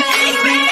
make me.